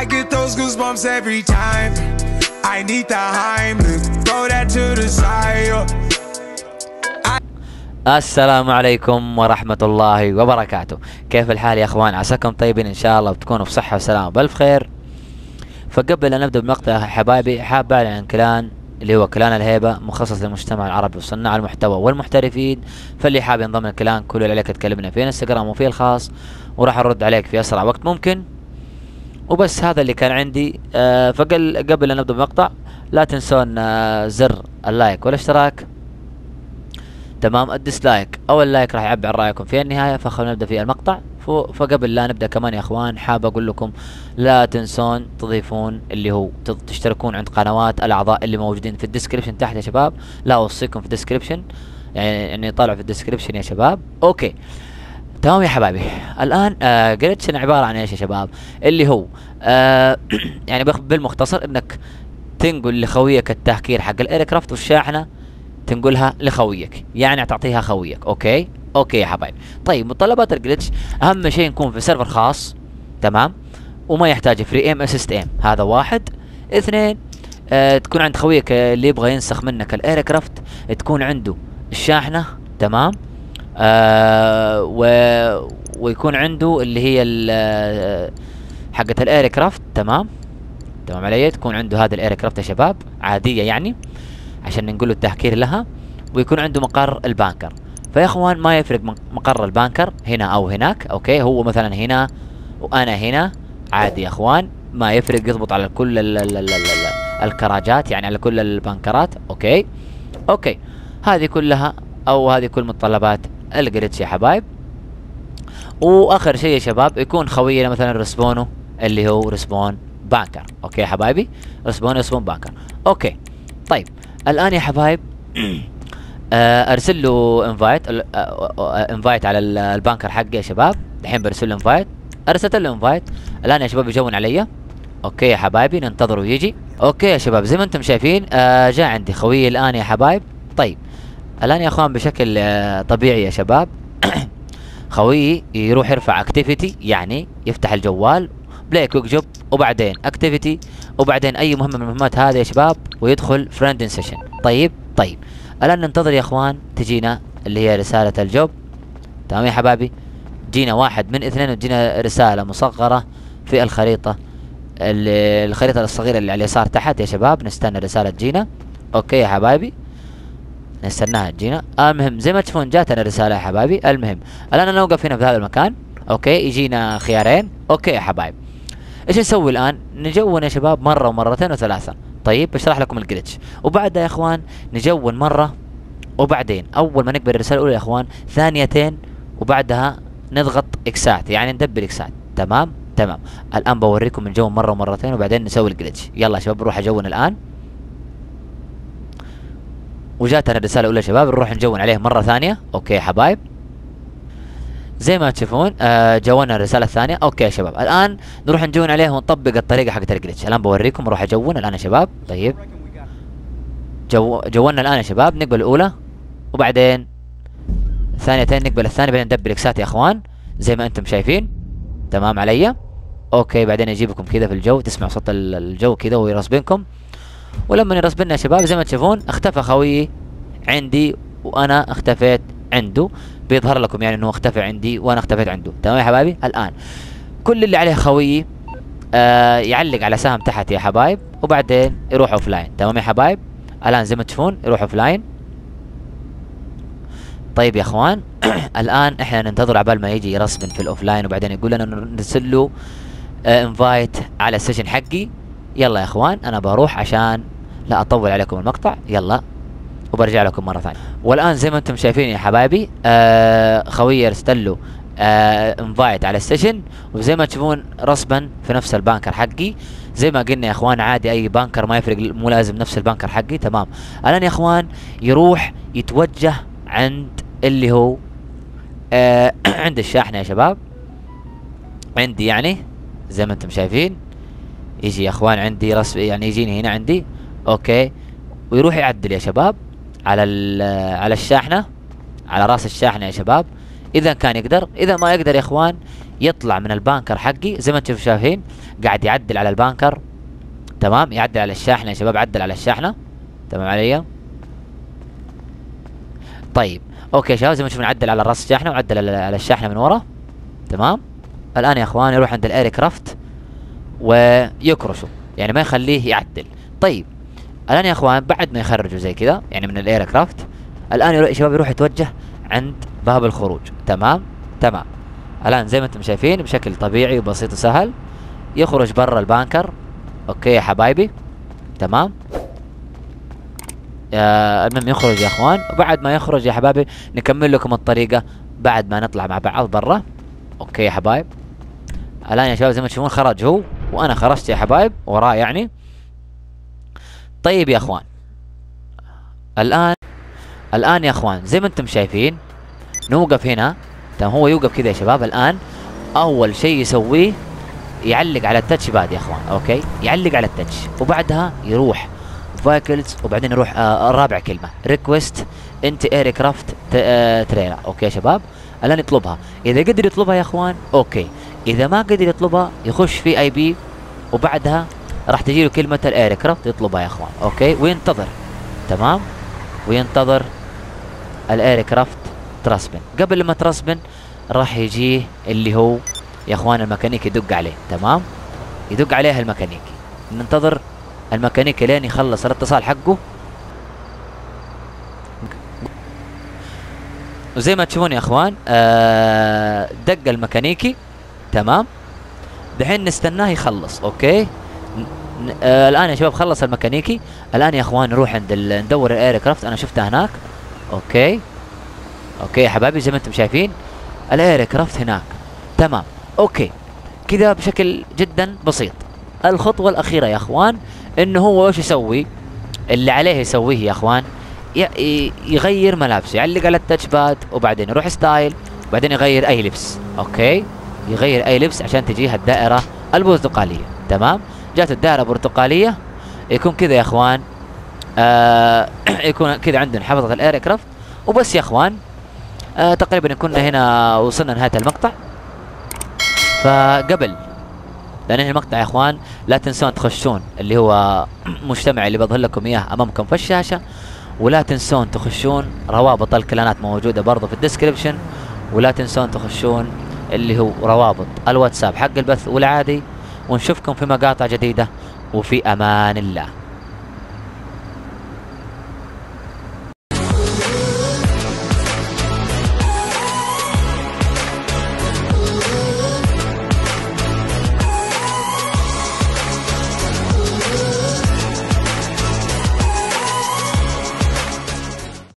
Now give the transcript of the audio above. I get those goosebumps every time. I need the Heimlich, throw that to the side. السلام عليكم ورحمة الله وبركاته. كيف الحال يا اخوان؟ عساكم طيبين ان شاء الله وتكونوا بصحة وسلامة بألف خير. فقبل ان نبدأ بمقطع حبايبي حاب اعلن عن كلان اللي هو كلان الهيبة، مخصص للمجتمع العربي وصناع المحتوى والمحترفين. فاللي حاب ينضم الكلان كله اللي عليك تكلمنا في انستغرام وفي الخاص، وراح ارد عليك في اسرع وقت ممكن. وبس هذا اللي كان عندي. فقبل ان نبدأ بمقطع لا تنسون زر اللايك والاشتراك، تمام، الديسلايك او اللايك راح يعبر عن رايكم في النهايه. فخلونا نبدا في المقطع. فقبل لا نبدا كمان يا اخوان حاب اقول لكم لا تنسون تضيفون اللي هو تشتركون عند قنوات الاعضاء اللي موجودين في الديسكربشن تحت يا شباب. لا اوصيكم في الديسكربشن، يعني اني طالع في الديسكربشن يا شباب. اوكي تمام يا حبايبي. الان جلتشن عباره عن ايش يا شباب؟ اللي هو يعني بالمختصر انك تنقل لخويك التهكير حق الايركرافت والشاحنه تنقلها لخويك، يعني تعطيها خويك. اوكي يا حبايب. طيب متطلبات الجلتش، اهم شيء نكون في سيرفر خاص، تمام، وما يحتاج فري ام اسيست ام، هذا واحد. اثنين، تكون عند خويك اللي يبغى ينسخ منك الايركرافت تكون عنده الشاحنه، تمام، ويكون عنده اللي هي حقه الايركرافت، تمام علي، تكون عنده هذا الايركرافت يا شباب عاديه يعني عشان ننقل له التهكير لها، ويكون عنده مقر البانكر. فيا اخوان ما يفرق مقر البانكر هنا او هناك، اوكي، هو مثلا هنا وانا هنا عادي يا اخوان، ما يفرق، يضبط على كل الكراجات يعني على كل البانكرات. اوكي هذه كلها او هذه كل متطلبات الجلتش يا حبايب. واخر شيء يا شباب يكون خوينا مثلا رسبونه اللي هو رسبون بانكر، اوكي يا حبايبي، رسبون بانكر. اوكي طيب الان يا حبايب ارسل له انفايت على البانكر حقي يا شباب. الحين برسل له انفايت، ارسلت له انفايت الان يا شباب، يجون علي. اوكي يا حبايبي، ننتظره يجي. اوكي يا شباب، زي ما انتم شايفين جاء عندي خويي الان يا حبايب. طيب الان يا اخوان بشكل طبيعي يا شباب خويي يروح يرفع اكتيفيتي، يعني يفتح الجوال بلاي كويك جوب وبعدين اكتيفيتي وبعدين اي مهمه من المهمات هذه يا شباب، ويدخل فريند سيشن. طيب الان ننتظر يا اخوان تجينا اللي هي رساله الجوب، تمام يا حبايبي. جينا واحد من اثنين وجينا رساله مصغره في الخريطه الصغيره اللي على اليسار تحت يا شباب. نستنى رساله تجينا، اوكي يا حبايبي، نستناها تجينا. المهم زي ما تشوفون جاتنا رساله يا حبايبي. المهم الان انا اوقف هنا في هذا المكان، اوكي، يجينا خيارين، اوكي يا حبايب. ايش نسوي الان؟ نجون يا شباب مره ومرتين وثلاثه. طيب بشرح لكم الجلتش، وبعدها يا اخوان نجون مره، وبعدين اول ما نقبل الرساله الاولى يا اخوان ثانيتين، وبعدها نضغط اكسات، يعني ندبل اكسات، تمام. الان بوريكم نجون مره ومرتين وبعدين نسوي الجلتش. يلا يا شباب نروح اجون الان. وجاتنا الرساله الاولى يا شباب، نروح نجون عليه مره ثانيه، اوكي يا حبايب. زي ما تشوفون جونا الرساله الثانيه، اوكي يا شباب. الان نروح نجون عليه ونطبق الطريقه حقت الجلتش. الان بوريكم، نروح اجون الان يا شباب. طيب جونا الان يا شباب، نقبل الاولى وبعدين ثانيتين، نقبل الثانيه بعدين ندبل اكسات يا اخوان زي ما انتم شايفين، تمام علي. اوكي بعدين يجيبكم كذا في الجو، تسمع صوت الجو كذا ويرسبنكم. ولما يرسبنا يا شباب زي ما تشوفون اختفى خويي عندي وانا اختفيت عنده، بيظهر لكم يعني انه اختفى عندي وانا اختفيت عنده، تمام يا حبايبي. الان كل اللي عليه خويي يعلق على سهم تحت يا حبايب، وبعدين يروح اوف لاين، تمام يا حبايب. الان زي ما تشوفون يروح اوف لاين. طيب يا اخوان الان احنا ننتظر عبال ما يجي رسبن في الاوف لاين، وبعدين يقول لنا نرسل له انفايت على السجن حقي. يلا يا اخوان انا بروح عشان لا اطول عليكم المقطع، يلا وبرجع لكم مره ثانيه. والان زي ما انتم شايفين يا حبايبي خويي ارسلت له انفايت على السيشن، وزي ما تشوفون رسبا في نفس البانكر حقي. زي ما قلنا يا اخوان عادي اي بانكر، ما يفرق، مو لازم نفس البانكر حقي، تمام. الان يا اخوان يروح يتوجه عند اللي هو عند الشاحنه يا شباب عندي، يعني زي ما انتم شايفين يجي يا اخوان عندي رسب، يعني يجيني هنا عندي، اوكي، ويروح يعدل يا شباب على الشاحنه، على راس الشاحنه يا شباب، اذا كان يقدر. اذا ما يقدر يا اخوان يطلع من البانكر حقي زي ما انتم شايفين قاعد يعدل على البانكر. تمام، يعدل على الشاحنه يا شباب، عدل على الشاحنه. تمام علي؟ طيب اوكي يا شباب، زي ما تشوفون عدل على راس الشاحنه وعدل على الشاحنه من ورا. تمام، الان يا اخوان يروح عند الاير كرافت ويكرشه، يعني ما يخليه يعدل. طيب الان يا اخوان بعد ما يخرجوا زي كذا يعني من الاير كرافت، الان يا شباب يروح يتوجه عند باب الخروج. تمام تمام، الان زي ما انتم شايفين بشكل طبيعي وبسيط وسهل يخرج برا البانكر. اوكي يا حبايبي، تمام. المهم يخرج يا اخوان، وبعد ما يخرج يا حبايبي نكمل لكم الطريقه بعد ما نطلع مع بعض برا. اوكي يا حبايب، الان يا شباب زي ما تشوفون خرج هو وانا خرجت يا حبايب وراه يعني. طيب يا اخوان الان يا اخوان زي ما انتم شايفين نوقف هنا. تمام، هو يوقف كذا يا شباب. الان اول شيء يسويه يعلق على التاتش باد يا اخوان. اوكي، يعلق على التاتش وبعدها يروح فايكلز، وبعدين يروح رابع كلمه ريكويست انت اير كرافت تريلا. اوكي يا شباب، الان يطلبها. اذا قدر يطلبها يا اخوان اوكي، اذا ما قدر يطلبها يخش في اي بي وبعدها راح تجي له كلمه الاير كرافت يطلبها يا اخوان. اوكي، وينتظر. تمام، وينتظر الاير كرافت ترسبن. قبل ما ترسبن راح يجيه اللي هو يا اخوان الميكانيكي يدق عليه. تمام، يدق عليها الميكانيكي، ننتظر الميكانيكي لين يخلص الاتصال حقه. وزي ما تشوفون يا اخوان دق الميكانيكي. تمام، دحين نستناه يخلص. اوكي، الان يا شباب خلص الميكانيكي. الان يا اخوان نروح عند ندور الاير كرافت، انا شفتها هناك. اوكي يا حبايبي، زي ما انتم شايفين الاير كرافت هناك. تمام، اوكي كذا بشكل جدا بسيط. الخطوه الاخيره يا اخوان انه هو ايش يسوي؟ اللي عليه يسويه يا اخوان يغير ملابسه، يعلق على التاتش باد وبعدين يروح ستايل وبعدين يغير اي لبس. اوكي، يغير اي لبس عشان تجيها الدائره البرتقاليه. تمام، جات الدائره البرتقاليه يكون كذا يا اخوان يكون كذا عندنا حفظه الاير كرافت وبس يا اخوان. تقريبا كنا هنا وصلنا نهايه المقطع. فقبل لانه المقطع يا اخوان لا تنسون تخشون اللي هو مجتمع اللي بظهر لكم اياه امامكم في الشاشه، ولا تنسون تخشون روابط الكلانات موجوده برضه في الديسكربشن، ولا تنسون تخشون اللي هو روابط الواتساب حق البث والعادي، ونشوفكم في مقاطع جديده، وفي امان الله.